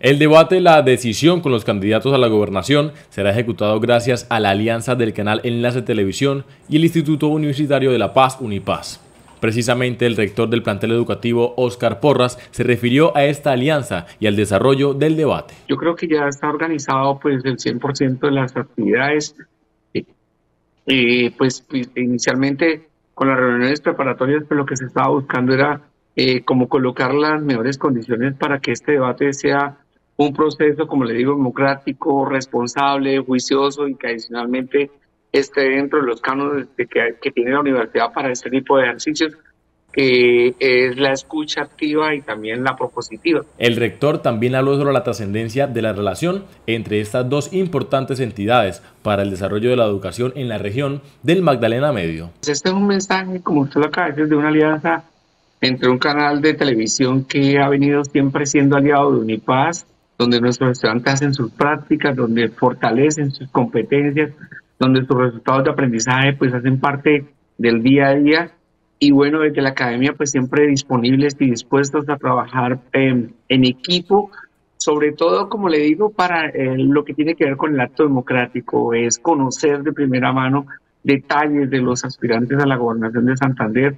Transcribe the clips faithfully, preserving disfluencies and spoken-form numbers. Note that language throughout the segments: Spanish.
El debate La Decisión con los candidatos a la gobernación será ejecutado gracias a la alianza del canal Enlace Televisión y el Instituto Universitario de la Paz, Unipaz. Precisamente el rector del plantel educativo, Óscar Porras, se refirió a esta alianza y al desarrollo del debate. Yo creo que ya está organizado pues, el cien por ciento de las actividades. Eh, pues inicialmente con las reuniones preparatorias, pero lo que se estaba buscando era eh, como colocar las mejores condiciones para que este debate sea un proceso, como le digo, democrático, responsable, juicioso y que adicionalmente esté dentro de los cánones de que, que tiene la universidad para este tipo de ejercicios, que es la escucha activa y también la propositiva. El rector también habló sobre la trascendencia de la relación entre estas dos importantes entidades para el desarrollo de la educación en la región del Magdalena Medio. Este es un mensaje, como usted lo acaba de decir, de una alianza entre un canal de televisión que ha venido siempre siendo aliado de Unipaz, donde nuestros estudiantes hacen sus prácticas, donde fortalecen sus competencias, donde sus resultados de aprendizaje pues hacen parte del día a día. Y bueno, desde la academia pues siempre disponibles y dispuestos a trabajar eh, en equipo, sobre todo, como le digo, para eh, lo que tiene que ver con el acto democrático, es conocer de primera mano detalles de los aspirantes a la gobernación de Santander,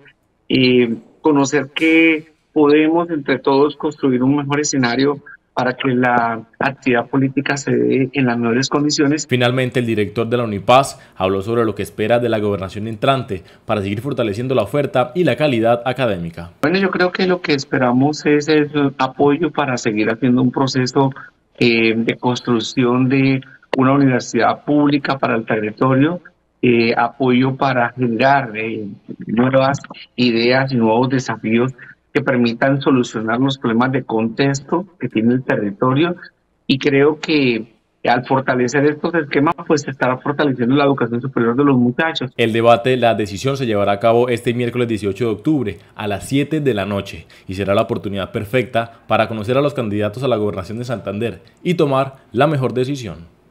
eh, conocer que podemos entre todos construir un mejor escenario para que la actividad política se dé en las mejores condiciones. Finalmente, el director de la Unipaz habló sobre lo que espera de la gobernación entrante para seguir fortaleciendo la oferta y la calidad académica. Bueno, yo creo que lo que esperamos es el apoyo para seguir haciendo un proceso eh, de construcción de una universidad pública para el territorio, eh, apoyo para generar eh, nuevas ideas y nuevos desafíos que permitan solucionar los problemas de contexto que tiene el territorio, y creo que al fortalecer estos esquemas pues se estará fortaleciendo la educación superior de los muchachos. El debate La Decisión se llevará a cabo este miércoles dieciocho de octubre a las siete de la noche y será la oportunidad perfecta para conocer a los candidatos a la gobernación de Santander y tomar la mejor decisión.